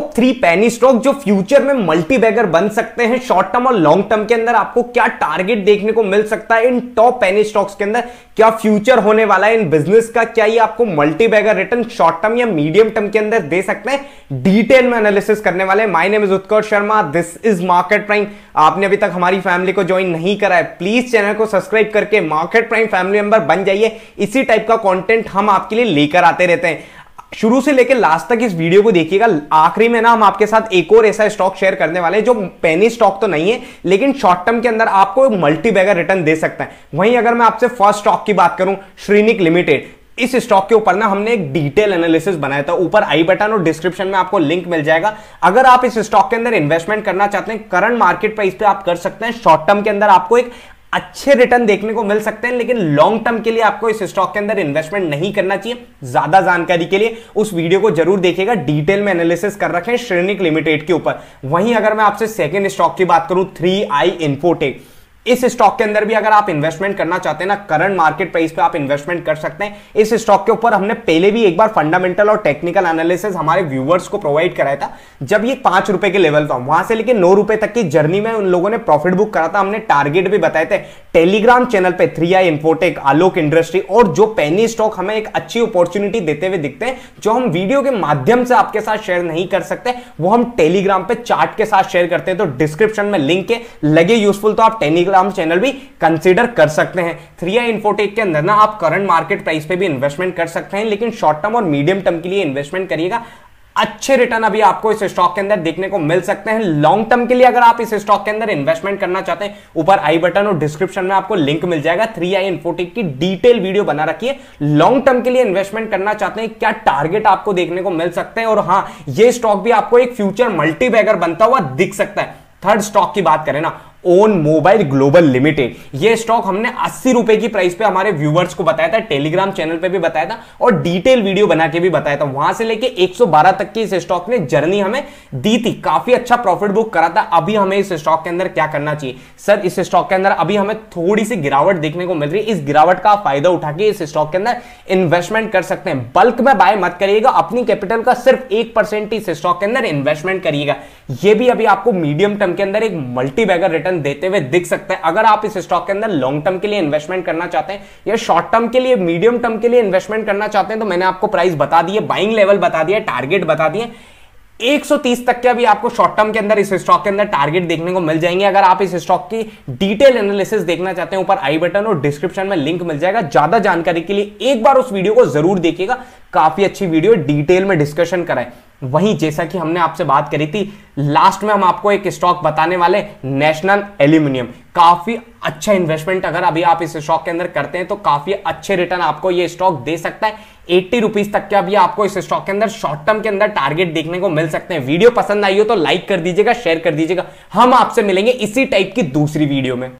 Top 3 पैनी stock जो future में मल्टीबैगर बन सकते हैं। शॉर्ट टर्म और लॉन्ग टर्म के अंदर आपको क्या टारगेट देखने को मिल सकता है, इन टॉप पैनी स्टॉक्स के अंदर क्या फ्यूचर होने वाला है इन बिजनेस का, क्या ये आपको मल्टीबैगर रिटर्न शॉर्ट टर्म या मीडियम टर्म के अंदर दे सकते हैं, डिटेल में एनालिसिस करने वाले। My name is Utkarsh Sharma, this is market prime. आपने अभी तक हमारी फैमिली को ज्वाइन नहीं करा है, प्लीज चैनल को सब्सक्राइब करके मार्केट प्राइम फैमिली मेंबर बन जाइए। इसी टाइप का कंटेंट हम आपके लिए लेकर आते रहते हैं। शुरू से लेकर लास्ट तक इस वीडियो को देखिएगा। आखिरी में ना हम आपके साथ एक और ऐसा स्टॉक शेयर करने वाले हैं जो पेनी स्टॉक तो नहीं है, लेकिन शॉर्ट टर्म के अंदर आपको मल्टीबैगर रिटर्न दे सकता है। वहीं अगर मैं आपसे फर्स्ट स्टॉक की बात करूं, श्रीनिक लिमिटेड, इस स्टॉक के ऊपर ना हमने एक डिटेल एनालिसिस बनाया था। ऊपर आई बटन और डिस्क्रिप्शन में आपको लिंक मिल जाएगा। अगर आप इस स्टॉक के अंदर इन्वेस्टमेंट करना चाहते हैं, करंट मार्केट प्राइस पे आप कर सकते हैं। शॉर्ट टर्म के अंदर आपको एक अच्छे रिटर्न देखने को मिल सकते हैं, लेकिन लॉन्ग टर्म के लिए आपको इस स्टॉक के अंदर इन्वेस्टमेंट नहीं करना चाहिए। ज्यादा जानकारी के लिए उस वीडियो को जरूर देखिएगा, डिटेल में एनालिसिस कर रखें श्रेणिक लिमिटेड के ऊपर। वहीं अगर मैं आपसे सेकंड स्टॉक की बात करूं, 3i इन्फोटेक, इस स्टॉक के अंदर भी अगर आप इन्वेस्टमेंट करना चाहते हैं ना, करंट मार्केट प्राइस पे आप इन्वेस्टमेंट कर सकते हैं। इस स्टॉक के ऊपर हमने पहले भी एक बार फंडामेंटल और टेक्निकल एनालिसिस हमारे व्यूवर्स को प्रोवाइड कराया था जब ये 5 रुपए के लेवल था। वहां से लेकर 9 रुपए तक की जर्नी में उन लोगों ने प्रॉफिट बुक करा था। हमने टारगेट भी बताए थे टेलीग्राम चैनल पे, 3i इन्फोटेक, आलोक इंडस्ट्री और जो पैनी स्टॉक हमें एक अच्छी अपॉर्चुनिटी देते हुए दिखते हैं, जो हम वीडियो के माध्यम से आपके साथ शेयर नहीं कर सकते, वो हम टेलीग्राम पे चार्ट के साथ शेयर करते हैं। तो डिस्क्रिप्शन में लिंक है, लगे यूजफुल तो आप टेलीग्राम चैनल भी कंसीडर कर सकते हैं। 3i इन्फोटेक के अंदर ना आप करंट मार्केट प्राइस पे भी इन्वेस्टमेंट कर सकते हैं, लेकिन शॉर्ट टर्म और मीडियम टर्म के लिए इन्वेस्टमेंट करिएगा। अच्छे रिटर्न अभी आपको इस स्टॉक के अंदर देखने को मिल सकते हैं। लॉन्ग टर्म के लिए अगर आप इस स्टॉक के अंदर इन्वेस्टमेंट करना चाहते हैं, ऊपर आई बटन और डिस्क्रिप्शन में आपको लिंक मिल जाएगा। 3i इन्फोटेक की डिटेल वीडियो बना रखिए। लॉन्ग टर्म के लिए इन्वेस्टमेंट करना चाहते हैं, क्या टारगेट आपको देखने को मिल सकते हैं, और हां, यह स्टॉक भी आपको एक फ्यूचर मल्टीबैगर बनता हुआ दिख सकता है। थर्ड स्टॉक की बात करें ना, ओन मोबाइल ग्लोबल लिमिटेड, ये स्टॉक हमने 80 रुपए की प्राइस पे हमारे व्यूवर्स को बताया था, टेलीग्राम चैनल पे भी बताया था और डिटेल वीडियो बना के भी बताया था। वहां से लेके 112 तक की इस स्टॉक ने जर्नी हमें दी थी, काफी अच्छा प्रॉफिट बुक करा था। अभी हमें इस स्टॉक के अंदर क्या करना चाहिए? सर, इस स्टॉक के अंदर अभी हमें थोड़ी सी गिरावट देखने को मिल रही है, इस गिरावट का फायदा उठा के इस स्टॉक के अंदर इन्वेस्टमेंट कर सकते हैं। बल्क में बाय मत करिएगा, अपनी कैपिटल का सिर्फ 1% इस स्टॉक के अंदर इन्वेस्टमेंट करिएगा। यह भी अभी आपको मीडियम टर्म के अंदर एक मल्टीबैगर देते हुए दिख सकता है। अगर आप इस स्टॉक के अंदर लॉन्ग टर्म के लिए इन्वेस्टमेंट करना चाहते हैं या शॉर्ट टर्म के लिए, मीडियम टर्म के लिए इन्वेस्टमेंट करना चाहते हैं, तो मैंने आपको प्राइस बता दी है, बाइंग लेवल बता दिया, टारगेट बता दिए। 130 तक के अभी आपको शॉर्ट टर्म के अंदर इस स्टॉक के अंदर टारगेट देखने को मिल जाएंगे। अगर आप इस स्टॉक की डिटेल एनालिसिस देखना चाहते हैं, ऊपर आई बटन और डिस्क्रिप्शन में लिंक मिल जाएगा। ज्यादा जानकारी के लिए एक बार उस वीडियो को जरूर देखिएगा, काफी अच्छी वीडियो, डिटेल में डिस्कशन कराए। वहीं जैसा कि हमने आपसे बात करी थी, लास्ट में हम आपको एक स्टॉक बताने वाले, नेशनल एल्युमिनियम। काफी अच्छा इन्वेस्टमेंट अगर अभी आप इस स्टॉक के अंदर करते हैं तो काफी अच्छे रिटर्न आपको ये स्टॉक दे सकता है। 80 रुपीज तक के अभी आपको इस स्टॉक के अंदर शॉर्ट टर्म के अंदर टारगेट देखने को मिल सकते हैं। वीडियो पसंद आई हो तो लाइक कर दीजिएगा, शेयर कर दीजिएगा। हम आपसे मिलेंगे इसी टाइप की दूसरी वीडियो में।